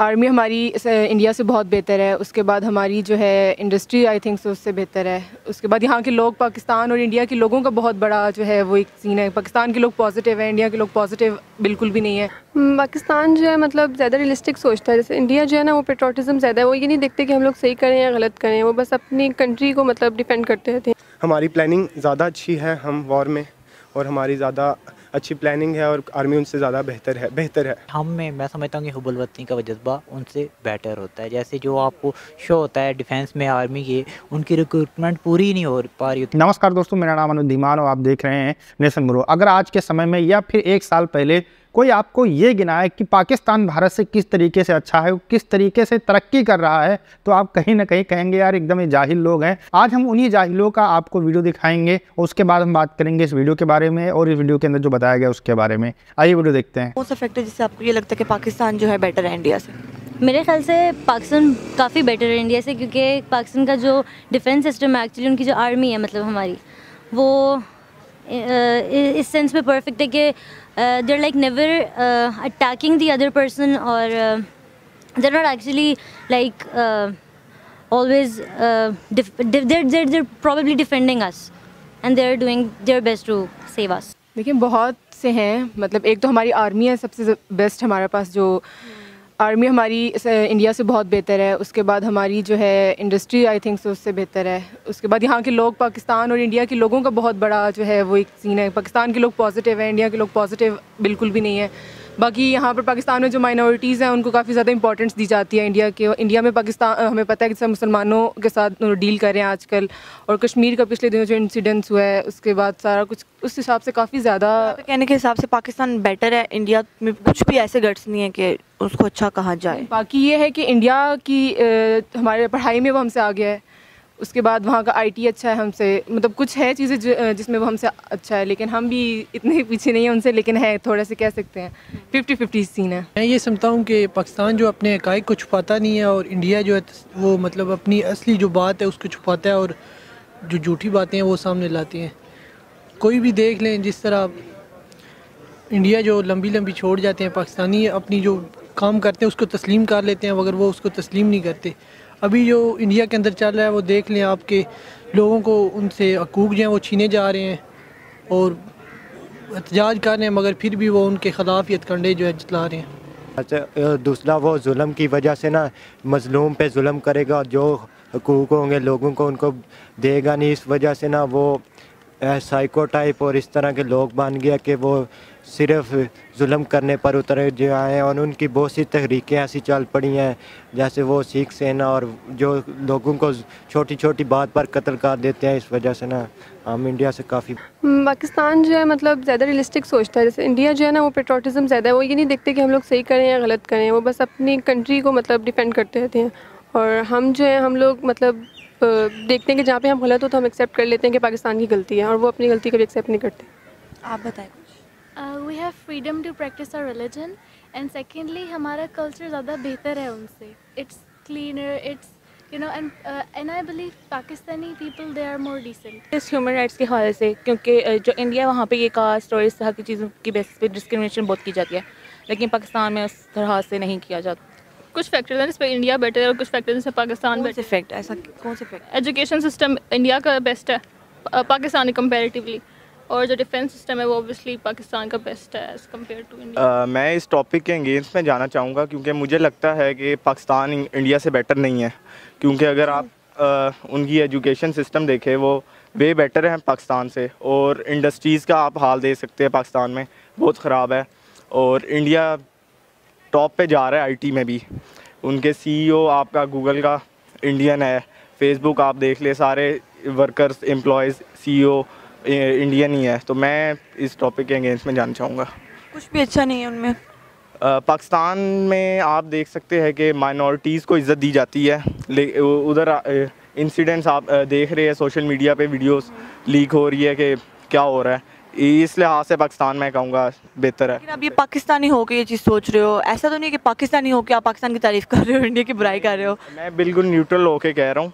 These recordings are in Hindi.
आर्मी हमारी इंडिया से बहुत बेहतर है, उसके बाद हमारी जो है इंडस्ट्री आई थिंक सो उससे बेहतर है, उसके बाद यहाँ के लोग, पाकिस्तान और इंडिया के लोगों का बहुत बड़ा जो है वो एक सीन है। पाकिस्तान के लोग पॉजिटिव हैं, इंडिया के लोग पॉजिटिव बिल्कुल भी नहीं है। पाकिस्तान जो है मतलब ज़्यादा रियलिस्टिक सोचता है, जैसे इंडिया जो है ना वो पेट्रोटिज़म ज़्यादा है, वो ये नहीं देखते कि हम लोग सही करें या गलत करें, वो बस अपनी कंट्री को मतलब डिफेंड करते रहते हैं। हमारी प्लानिंग ज़्यादा अच्छी है, हम वॉर में और हमारी ज़्यादा अच्छी प्लानिंग है और आर्मी उनसे ज़्यादा बेहतर है। हम में मैं समझता हूँ कि हुब्बुल वतनी का जज्बा उनसे बेटर होता है। जैसे जो आपको शो होता है डिफेंस में आर्मी के, उनकी रिक्रूटमेंट पूरी नहीं हो पा रही होती। नमस्कार दोस्तों, मेरा नाम अनुज धीमान और आप देख रहे हैं नेशन ब्रो। अगर आज के समय में या फिर एक साल पहले कोई आपको ये गिनाए कि पाकिस्तान भारत से किस तरीके से अच्छा है, किस तरीके से तरक्की कर रहा है, तो आप कहीं ना कहीं कहेंगे यार एकदम ये जाहिल लोग हैं। आज हम उन्हीं जाहिलों का आपको वीडियो दिखाएंगे, उसके बाद हम बात करेंगे इस वीडियो के बारे में और इस वीडियो के अंदर जो बताया गया उसके बारे में। आइए वीडियो देखते हैं। कौन सा फैक्टर जिससे आपको ये लगता है कि पाकिस्तान जो है बेटर है इंडिया से? मेरे ख्याल से पाकिस्तान काफ़ी बेटर है इंडिया से, क्योंकि पाकिस्तान का जो डिफेंस सिस्टम है, एक्चुअली उनकी जो आर्मी है मतलब हमारी, वो इस सेंस में परफेक्ट है कि they're like never attacking the other person or they're not actually like always they're probably defending us and they're doing their best to save us। देखिए बहुत से हैं, मतलब एक तो हमारी आर्मी है सबसे बेस्ट हमारे पास, जो आर्मी हमारी इंडिया से बहुत बेहतर है, उसके बाद हमारी जो है इंडस्ट्री आई थिंक सो उससे बेहतर है, उसके बाद यहाँ के लोग, पाकिस्तान और इंडिया के लोगों का बहुत बड़ा जो है वो एक सीन है। पाकिस्तान के लोग पॉजिटिव हैं, इंडिया के लोग पॉजिटिव बिल्कुल भी नहीं है। बाकी यहाँ पर पाकिस्तान में जो माइनॉरिटीज़ हैं उनको काफ़ी ज़्यादा इंपॉर्टेंस दी जाती है इंडिया के। इंडिया में पाकिस्तान हमें पता है कि सब मुसलमानों के साथ डील कर रहे हैं आजकल, और कश्मीर का पिछले दिनों जो इंसिडेंट्स हुआ है उसके बाद सारा कुछ उस हिसाब से काफ़ी ज़्यादा, कहने के हिसाब से पाकिस्तान बेटर है। इंडिया में कुछ भी ऐसे गट्स नहीं है कि उसको अच्छा कहा जाए। बाकी ये है कि इंडिया की हमारे पढ़ाई में वो हमसे आगे है, उसके बाद वहाँ का आईटी अच्छा है हमसे, मतलब कुछ है चीज़ें जिसमें वो हमसे अच्छा है, लेकिन हम भी इतने पीछे नहीं हैं उनसे, लेकिन है थोड़ा से कह सकते हैं 50-50 सीन है। मैं ये समझता हूँ कि पाकिस्तान जो अपने हक़ाइक़ को छुपाता नहीं है और इंडिया जो है वो मतलब अपनी असली जो बात है उसको छुपाता है और जो झूठी बातें हैं वो सामने लाती हैं। कोई भी देख लें, जिस तरह इंडिया जो लंबी लंबी छोड़ जाते हैं, पाकिस्तानी अपनी जो काम करते हैं उसको तस्लीम कर लेते हैं, मगर वो उसको तस्लीम नहीं करते। अभी जो इंडिया के अंदर चल रहा है वो देख लें, आपके लोगों को उनसे हकूक़ जो हैं वो छीने जा रहे हैं और एहतजाज कर रहे हैं, मगर फिर भी वो उनके खिलाफ यतकंडे जो है जतला रहे हैं। अच्छा, दूसरा वो जुल्म की वजह से ना मजलूम पे जुल्म करेगा, जो हकूक़ होंगे लोगों को उनको देगा नहीं, इस वजह से ना वो साइको टाइप और इस तरह के लोग बन गया कि वो सिर्फ जुल्म करने पर उतरे जो आए, और उनकी बहुत सी तहरीकें ऐसी चल पड़ी हैं जैसे वो सिख सेना और जो लोगों को छोटी छोटी बात पर कत्ल कर देते हैं। इस वजह से ना हम इंडिया से काफ़ी, पाकिस्तान जो है मतलब ज़्यादा रियलिस्टिक सोचता है, जैसे इंडिया जो है ना वो पेट्रोटिज़म ज़्यादा है, वो ये नहीं देखते कि हम लोग सही करें या गलत करें, वो बस अपनी कंट्री को मतलब डिफेंड करते रहते हैं। और हम जो है हम लोग मतलब देखते हैं कि जहाँ पे हम गलत हो तो हम एक्सेप्ट कर लेते हैं कि पाकिस्तान की गलती है, और वो अपनी गलती कभी एक्सेप्ट नहीं करते। आप बताएं कुछ। We have freedom to practice our religion and secondly हमारा कल्चर ज़्यादा बेहतर है उनसे, it's cleaner, it's you know, and I believe Pakistani people they are more decent. इस ह्यूमन राइट्स के हवाले से, क्योंकि जो इंडिया वहाँ पे ये कास्ट और इस तरह की चीज़ों की बेसिस पे डिस्क्रिमिनेशन बहुत की जाती है, लेकिन पाकिस्तान में उस तरह से नहीं किया जाता। कुछ फैक्टर्स हैं जिस पर इंडिया बेटर है और कुछ फैक्टर्स जिस पर पाकिस्तान बेटर है। फैक्ट ऐसा कौन से फैक्ट? एजुकेशन सिस्टम इंडिया का बेस्ट है पाकिस्तान कंपैरेटिवली, और जो डिफेंस सिस्टम है वो ऑब्वियसली पाकिस्तान का बेस्ट है एज कम्पेयर टू इंडिया। मैं इस टॉपिक के अगेंस्ट में जाना चाहूँगा, क्योंकि मुझे लगता है कि पाकिस्तान इंडिया से बेटर नहीं है, क्योंकि अगर आप उनकी एजुकेशन सिस्टम देखें वो वे बेटर हैं पाकिस्तान से, और इंडस्ट्रीज़ का आप हाल देख सकते हैं पाकिस्तान में बहुत ख़राब है, और इंडिया टॉप पे जा रहा है आईटी में भी। उनके सीईओ आपका गूगल का इंडियन है, फेसबुक आप देख ले, सारे वर्कर्स एम्प्लॉयज़ सीईओ इंडियन ही है। तो मैं इस टॉपिक के अगेंस्ट में जाना चाहूँगा। कुछ भी अच्छा नहीं है उनमें। पाकिस्तान में आप देख सकते हैं कि माइनॉरिटीज़ को इज़्ज़त दी जाती है, उधर इंसिडेंट्स आप देख रहे हैं सोशल मीडिया पर, वीडियोज़ लीक हो रही है कि क्या हो रहा है, इस लिहाज से पाकिस्तान में कहूँगा बेहतर है। लेकिन अब ये पाकिस्तानी होकर ये चीज़ सोच रहे हो, ऐसा तो नहीं कि पाकिस्तानी होकर आप पाकिस्तान की तारीफ़ कर रहे हो, इंडिया की बुराई कर रहे हो। मैं बिल्कुल न्यूट्रल होकर कह रहा हूँ,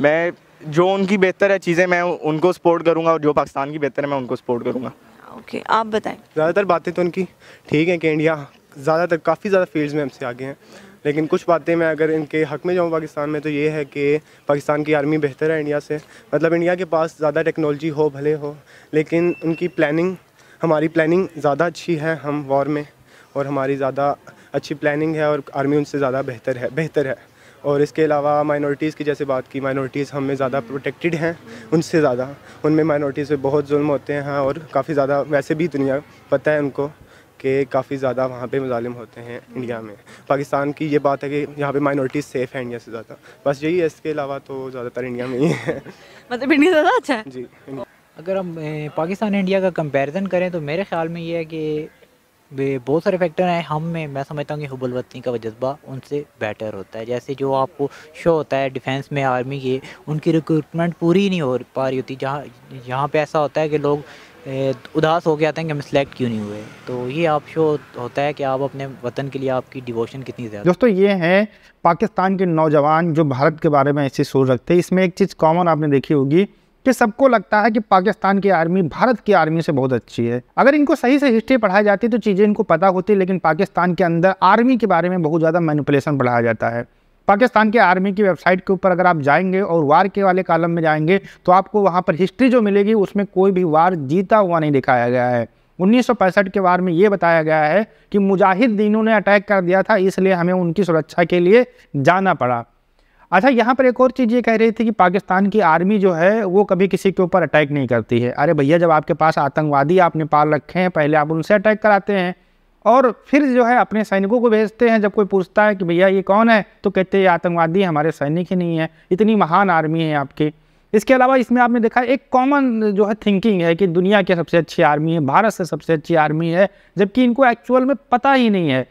मैं जो उनकी बेहतर है चीज़ें मैं उनको सपोर्ट करूँगा, और जो पाकिस्तान की बेहतर है मैं उनको सपोर्ट करूँगा। ओके, आप बताएं। ज़्यादातर बातें तो उनकी ठीक हैं कि इंडिया ज़्यादातर काफ़ी ज़्यादा फील्ड्स में हमसे आगे हैं, लेकिन कुछ बातें मैं अगर इनके हक़ में जाऊँ पाकिस्तान में तो ये है कि पाकिस्तान की आर्मी बेहतर है इंडिया से। मतलब इंडिया के पास ज़्यादा टेक्नोलॉजी हो भले हो, लेकिन उनकी प्लानिंग, हमारी प्लानिंग ज़्यादा अच्छी है हम वॉर में, और हमारी ज़्यादा अच्छी प्लानिंग है और आर्मी उनसे ज़्यादा बेहतर है। और इसके अलावा माइनॉरिटीज़ की जैसे बात की, माइनॉरिटीज़ हमें ज़्यादा प्रोटेक्टेड हैं उनसे ज़्यादा। उनमें माइनॉरिटीज़ पे बहुत जुल्म होते हैं और काफ़ी ज़्यादा, वैसे भी दुनिया पता है उनको कि काफ़ी ज़्यादा वहाँ पे मुजालिम होते हैं इंडिया में। पाकिस्तान की ये बात है कि यहाँ पे माइनॉरिटीज़ सेफ़ है इंडिया से ज़्यादा, बस यही है। इसके अलावा तो ज़्यादातर इंडिया में ही है। मतलब इंडिया ज़्यादा अच्छा है जी। अगर हम पाकिस्तान इंडिया का कंपेरिज़न करें तो मेरे ख्याल में ये है कि बहुत सारे फैक्टर हैं हम में। मैं समझता हूँ कि हुब्बुल वतनी का जज्बा उनसे बेटर होता है। जैसे जो आपको शो होता है डिफेंस में आर्मी के, उनकी रिक्रूटमेंट पूरी नहीं हो पा रही होती। यहाँ पे ऐसा होता है कि लोग उदास हो के आते हैं कि हम सिलेक्ट क्यों नहीं हुए। तो ये आप शो होता है कि आप अपने वतन के लिए आपकी डिवोशन कितनी ज़्यादा। दोस्तों ये हैं पाकिस्तान के नौजवान जो भारत के बारे में ऐसी सोच रखते हैं। इसमें एक चीज़ कॉमन आपने देखी होगी कि सबको लगता है कि पाकिस्तान की आर्मी भारत की आर्मी से बहुत अच्छी है। अगर इनको सही से हिस्ट्री पढ़ाई जाती तो चीज़ें इनको पता होती, लेकिन पाकिस्तान के अंदर आर्मी के बारे में बहुत ज़्यादा मैनिपुलेशन पढ़ाया जाता है। पाकिस्तान के आर्मी की वेबसाइट के ऊपर अगर आप जाएंगे और वार के वाले कॉलम में जाएंगे तो आपको वहाँ पर हिस्ट्री जो मिलेगी उसमें कोई भी वार जीता हुआ नहीं दिखाया गया है। 1965 के वार में ये बताया गया है कि मुजाहिदीनों ने अटैक कर दिया था, इसलिए हमें उनकी सुरक्षा के लिए जाना पड़ा। अच्छा, यहाँ पर एक और चीज़ ये कह रही थी कि पाकिस्तान की आर्मी जो है वो कभी किसी के ऊपर अटैक नहीं करती है। अरे भैया, जब आपके पास आतंकवादी आपने पाल रखे हैं, पहले आप उनसे अटैक कराते हैं और फिर जो है अपने सैनिकों को भेजते हैं। जब कोई पूछता है कि भैया ये कौन है तो कहते हैं ये आतंकवादी है, हमारे सैनिक ही नहीं है। इतनी महान आर्मी है आपकी। इसके अलावा इसमें आपने देखा एक कॉमन जो है थिंकिंग है कि दुनिया की सबसे अच्छी आर्मी है, भारत से सबसे अच्छी आर्मी है, जबकि इनको एक्चुअल में पता ही नहीं है।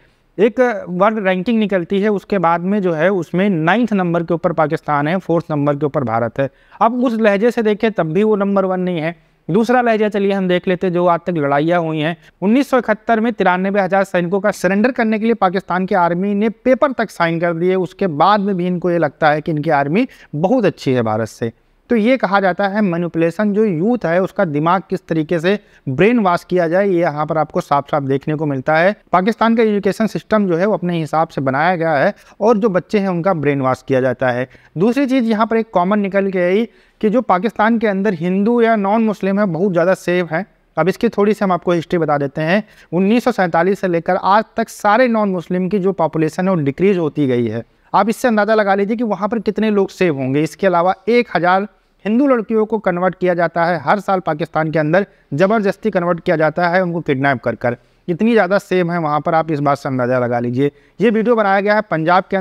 एक वर्ल्ड रैंकिंग निकलती है, उसके बाद में जो है उसमें 9th नंबर के ऊपर पाकिस्तान है, 4th नंबर के ऊपर भारत है। अब उस लहजे से देखें तब भी वो नंबर 1 नहीं है। दूसरा लहजा चलिए हम देख लेते हैं जो आज तक लड़ाइयाँ हुई हैं। 1971 में 93,000 सैनिकों का सरेंडर करने के लिए पाकिस्तान की आर्मी ने पेपर तक साइन कर दिए। उसके बाद में भी इनको ये लगता है कि इनकी आर्मी बहुत अच्छी है भारत से। तो ये कहा जाता है मैनिपुलेशन, जो यूथ है उसका दिमाग किस तरीके से ब्रेन वॉश किया जाए, ये यहाँ पर आपको साफ साफ देखने को मिलता है। पाकिस्तान का एजुकेशन सिस्टम जो है वो अपने हिसाब से बनाया गया है और जो बच्चे हैं उनका ब्रेन वॉश किया जाता है। दूसरी चीज़ यहाँ पर एक कॉमन निकल के आई कि जो पाकिस्तान के अंदर हिंदू या नॉन मुस्लिम है बहुत ज़्यादा सेफ है। अब इसकी थोड़ी सी हम आपको हिस्ट्री बता देते हैं। 1947 से लेकर आज तक सारे नॉन मुस्लिम की जो पॉपुलेशन है वो डिक्रीज़ होती गई है। आप इससे अंदाज़ा लगा लीजिए कि वहाँ पर कितने लोग सेव होंगे। इसके अलावा 1000 हिंदू लड़कियों को कन्वर्ट किया जाता है हर साल, पाकिस्तान के अंदर ज़बरदस्ती कन्वर्ट किया जाता है उनको किडनैप कर कर। इतनी ज़्यादा सेव है वहाँ पर, आप इस बात से अंदाज़ा लगा लीजिए। ये वीडियो बनाया गया है पंजाब के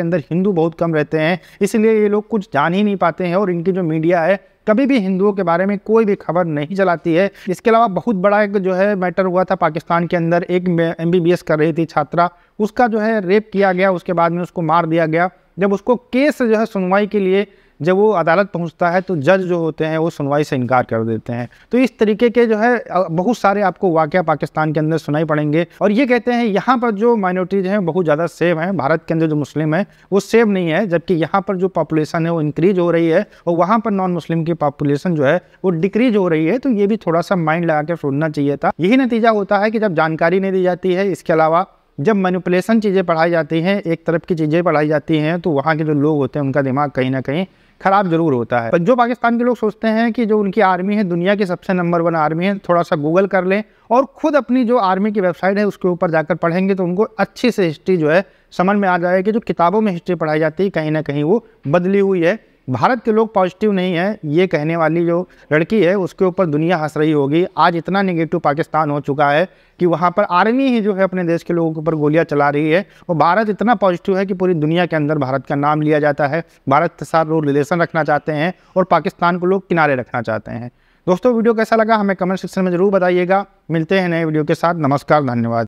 अंदर हिंदू बहुत कम रहते हैं, इसलिए ये लोग कुछ जान ही नहीं पाते हैं और इनकी जो मीडिया है कभी भी हिंदुओं के बारे में कोई भी खबर नहीं चलाती है। इसके अलावा बहुत बड़ा एक जो है मैटर हुआ था पाकिस्तान के अंदर। एक MBBS कर रही थी छात्रा, उसका जो है रेप किया गया, उसके बाद में उसको मार दिया गया। जब उसको केस जो है सुनवाई के लिए जब वो अदालत पहुंचता है तो जज जो होते हैं वो सुनवाई से इनकार कर देते हैं। तो इस तरीके के जो है बहुत सारे आपको वाक़या पाकिस्तान के अंदर सुनाई पड़ेंगे। और ये कहते हैं यहाँ पर जो माइनॉरिटीज़ हैं बहुत ज़्यादा सेव हैं, भारत के अंदर जो मुस्लिम हैं वो सेव नहीं है, जबकि यहाँ पर जो पॉपुलेशन है वो इंक्रीज़ हो रही है और वहाँ पर नॉन मुस्लिम की पॉपुलेशन जो है वो डिक्रीज हो रही है। तो ये भी थोड़ा सा माइंड लगा के सोचना चाहिए था। यही नतीजा होता है कि जब जानकारी नहीं दी जाती है, इसके अलावा जब मैनिपुलेशन चीज़ें पढ़ाई जाती हैं, एक तरफ की चीज़ें पढ़ाई जाती हैं, तो वहाँ के जो लोग होते हैं उनका दिमाग कहीं ना कहीं ख़राब ज़रूर होता है। पर जो पाकिस्तान के लोग सोचते हैं कि जो उनकी आर्मी है दुनिया की सबसे नंबर 1 आर्मी है, थोड़ा सा गूगल कर लें और ख़ुद अपनी जो आर्मी की वेबसाइट है उसके ऊपर जाकर पढ़ेंगे तो उनको अच्छी से हिस्ट्री जो है समझ में आ जाएगी। जो किताबों में हिस्ट्री पढ़ाई जाती है कहीं ना कहीं वो बदली हुई है। भारत के लोग पॉजिटिव नहीं है, ये कहने वाली जो लड़की है उसके ऊपर दुनिया हंस रही होगी। आज इतना नेगेटिव पाकिस्तान हो चुका है कि वहाँ पर आर्मी ही जो है अपने देश के लोगों के ऊपर गोलियाँ चला रही है, और भारत इतना पॉजिटिव है कि पूरी दुनिया के अंदर भारत का नाम लिया जाता है। भारत के साथ लोग रिलेशन रखना चाहते हैं और पाकिस्तान को लोग किनारे रखना चाहते हैं। दोस्तों वीडियो कैसा लगा हमें कमेंट सेक्शन में ज़रूर बताइएगा। मिलते हैं नए वीडियो के साथ। नमस्कार, धन्यवाद।